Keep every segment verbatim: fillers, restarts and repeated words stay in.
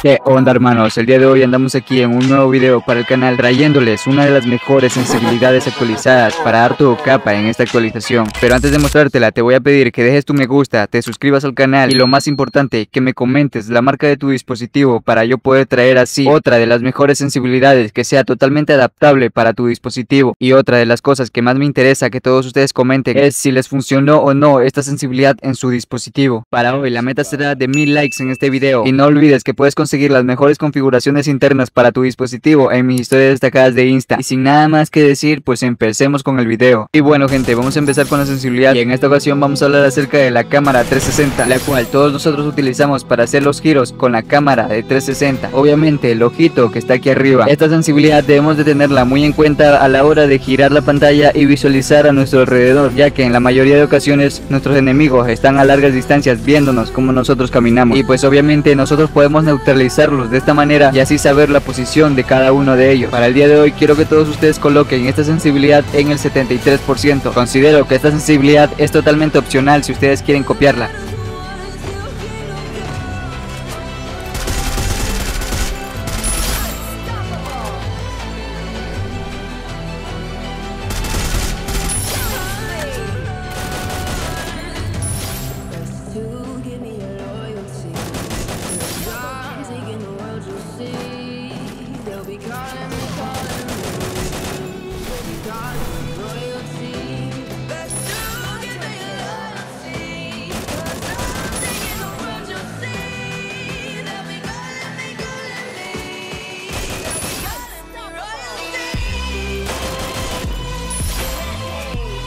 ¿Qué onda, hermanos? El día de hoy andamos aquí en un nuevo video para el canal, trayéndoles una de las mejores sensibilidades actualizadas para Artu Kappa en esta actualización. Pero antes de mostrártela, te voy a pedir que dejes tu me gusta, te suscribas al canal y, lo más importante, que me comentes la marca de tu dispositivo para yo poder traer así otra de las mejores sensibilidades que sea totalmente adaptable para tu dispositivo. Y otra de las cosas que más me interesa que todos ustedes comenten es si les funcionó o no esta sensibilidad en su dispositivo. Para hoy la meta será de mil likes en este video, y no olvides que puedes conseguir seguir las mejores configuraciones internas para tu dispositivo en mis historias destacadas de Insta. Y sin nada más que decir, pues empecemos con el video. Y bueno, gente, vamos a empezar con la sensibilidad, y en esta ocasión vamos a hablar acerca de la cámara trescientos sesenta, la cual todos nosotros utilizamos para hacer los giros con la cámara de trescientos sesenta, obviamente el ojito que está aquí arriba. Esta sensibilidad debemos de tenerla muy en cuenta a la hora de girar la pantalla y visualizar a nuestro alrededor, ya que en la mayoría de ocasiones nuestros enemigos están a largas distancias viéndonos como nosotros caminamos, y pues obviamente nosotros podemos neutralizar realizarlos de esta manera y así saber la posición de cada uno de ellos. Para el día de hoy quiero que todos ustedes coloquen esta sensibilidad en el setenta y tres por ciento. Considero que esta sensibilidad es totalmente opcional si ustedes quieren copiarla.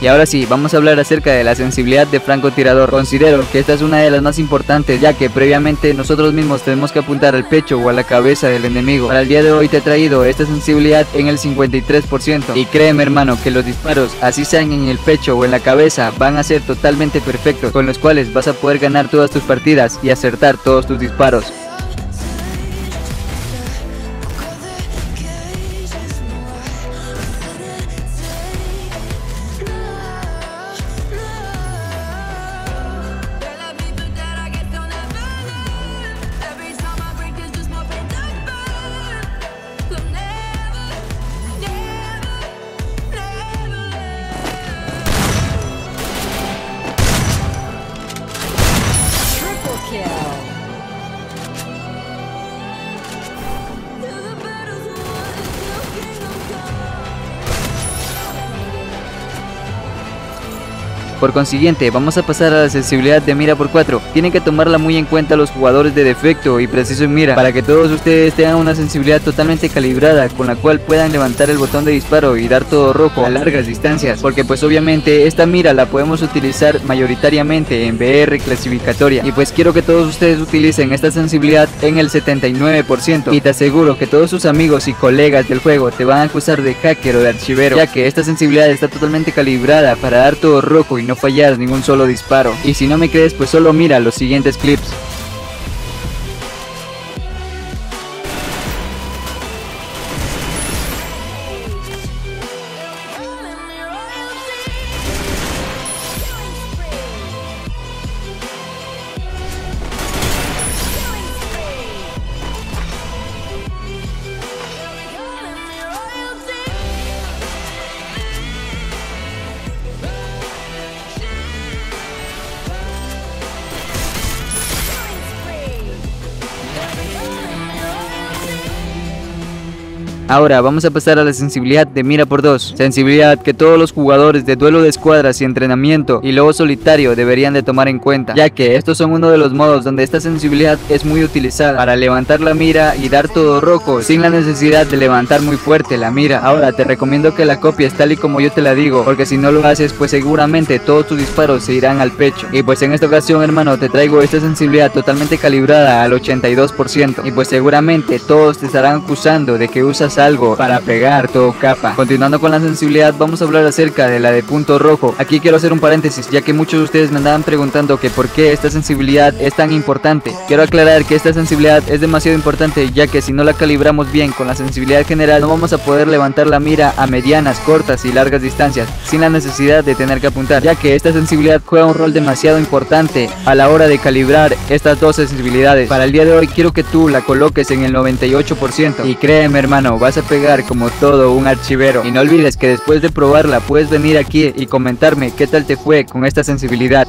Y ahora sí, vamos a hablar acerca de la sensibilidad de francotirador. Considero que esta es una de las más importantes, ya que previamente nosotros mismos tenemos que apuntar al pecho o a la cabeza del enemigo. Para el día de hoy te he traído esta sensibilidad en el cincuenta y tres por ciento, y créeme, hermano, que los disparos, así sean en el pecho o en la cabeza, van a ser totalmente perfectos, con los cuales vas a poder ganar todas tus partidas y acertar todos tus disparos. Por consiguiente, vamos a pasar a la sensibilidad de mira por cuatro. Tienen que tomarla muy en cuenta los jugadores de defecto y preciso en mira, para que todos ustedes tengan una sensibilidad totalmente calibrada, con la cual puedan levantar el botón de disparo y dar todo rojo a largas distancias, porque pues obviamente esta mira la podemos utilizar mayoritariamente en B R clasificatoria. Y pues quiero que todos ustedes utilicen esta sensibilidad en el setenta y nueve por ciento, y te aseguro que todos sus amigos y colegas del juego te van a acusar de hacker o de archivero, ya que esta sensibilidad está totalmente calibrada para dar todo rojo y no No fallar ningún solo disparo. Y si no me crees, pues solo mira los siguientes clips. Ahora vamos a pasar a la sensibilidad de mira por dos, sensibilidad que todos los jugadores de duelo de escuadras y entrenamiento y luego solitario deberían de tomar en cuenta, ya que estos son uno de los modos donde esta sensibilidad es muy utilizada para levantar la mira y dar todo rojo sin la necesidad de levantar muy fuerte la mira. Ahora te recomiendo que la copies tal y como yo te la digo, porque si no lo haces, pues seguramente todos tus disparos se irán al pecho. Y pues en esta ocasión, hermano, te traigo esta sensibilidad totalmente calibrada al ochenta y dos por ciento, y pues seguramente todos te estarán acusando de que usas algo para pegar tu capa. Continuando con la sensibilidad, vamos a hablar acerca de la de punto rojo. Aquí quiero hacer un paréntesis, ya que muchos de ustedes me andaban preguntando que por qué esta sensibilidad es tan importante. Quiero aclarar que esta sensibilidad es demasiado importante, ya que si no la calibramos bien con la sensibilidad general, no vamos a poder levantar la mira a medianas, cortas y largas distancias sin la necesidad de tener que apuntar, ya que esta sensibilidad juega un rol demasiado importante a la hora de calibrar estas dos sensibilidades. Para el día de hoy quiero que tú la coloques en el noventa y ocho por ciento y créeme, hermano, vas a pegar como todo un archivero. Y no olvides que después de probarla puedes venir aquí y comentarme qué tal te fue con esta sensibilidad.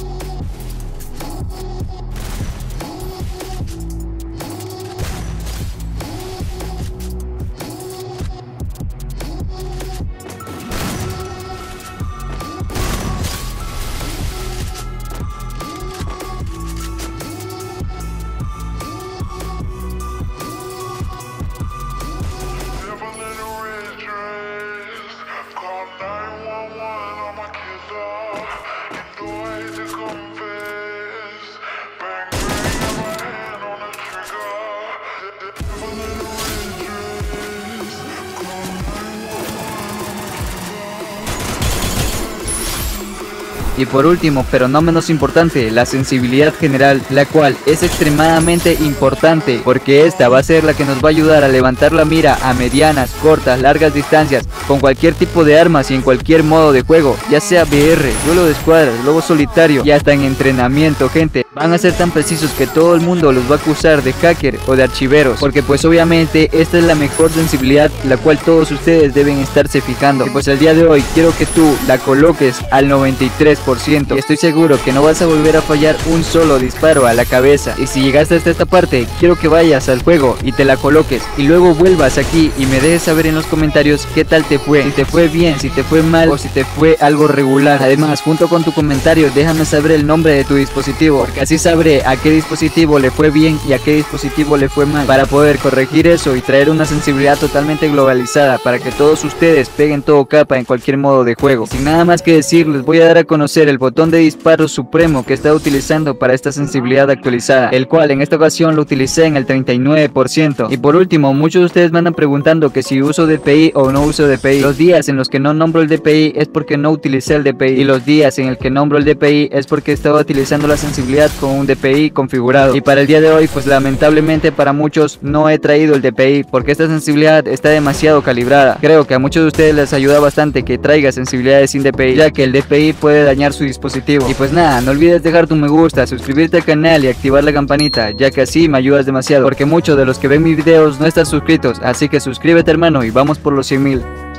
Y por último, pero no menos importante, la sensibilidad general, la cual es extremadamente importante porque esta va a ser la que nos va a ayudar a levantar la mira a medianas, cortas, largas distancias, con cualquier tipo de armas y en cualquier modo de juego, ya sea V R, duelo de escuadras, lobo solitario y hasta en entrenamiento, gente. Van a ser tan precisos que todo el mundo los va a acusar de hacker o de archiveros, porque pues obviamente esta es la mejor sensibilidad, la cual todos ustedes deben estarse fijando. Y pues el día de hoy quiero que tú la coloques al noventa y tres por ciento. Y estoy seguro que no vas a volver a fallar un solo disparo a la cabeza. Y si llegaste hasta esta parte, quiero que vayas al juego y te la coloques y luego vuelvas aquí y me dejes saber en los comentarios qué tal te fue, si te fue bien, si te fue mal o si te fue algo regular. Además, junto con tu comentario déjame saber el nombre de tu dispositivo, porque así sabré a qué dispositivo le fue bien y a qué dispositivo le fue mal, para poder corregir eso y traer una sensibilidad totalmente globalizada para que todos ustedes peguen todo capa en cualquier modo de juego. Sin nada más que decir, les voy a dar a conocer el botón de disparo supremo que está utilizando para esta sensibilidad actualizada, el cual en esta ocasión lo utilicé en el treinta y nueve por ciento. Y por último, muchos de ustedes me andan preguntando que si uso D P I o no uso D P I. Los días en los que no nombro el D P I es porque no utilicé el D P I, y los días en el que nombro el D P I es porque estaba utilizando la sensibilidad con un D P I configurado. Y para el día de hoy, pues lamentablemente para muchos no he traído el D P I, porque esta sensibilidad está demasiado calibrada. Creo que a muchos de ustedes les ayuda bastante que traiga sensibilidades sin D P I, ya que el D P I puede dañar su dispositivo. Y pues nada, no olvides dejar tu me gusta, suscribirte al canal y activar la campanita, ya que así me ayudas demasiado, porque muchos de los que ven mis videos no están suscritos. Así que suscríbete, hermano, y vamos por los cien mil.